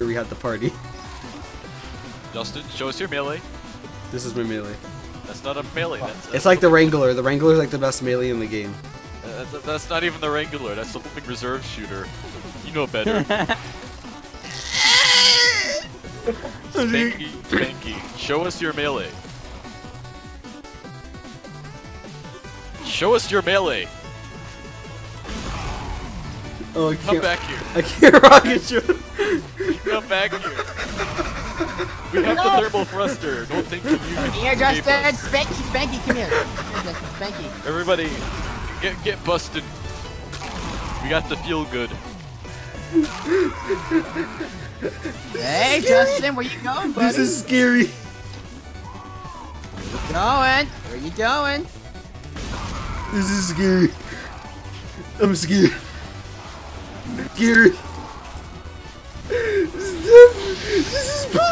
after we had the party. Justin, show us your melee. This is my melee. That's not a melee. It's like the Wrangler. The Wrangler's like the best melee in the game. That's not even the Wrangler. That's the flipping reserve shooter. You know better. Spanky, Spanky, show us your melee. Show us your melee. Oh, I can't. Come back here. I can't rocket shoot. Come back here. We have the thermal thruster. Don't think you can. Here, Justin. Spanky, Spanky, come here. Here, Justin, Spanky. Everybody, get busted. We got the feel good. Hey, Justin, where you going, buddy? This is scary. Where you going? Where you going? This is scary. I'm scared. This is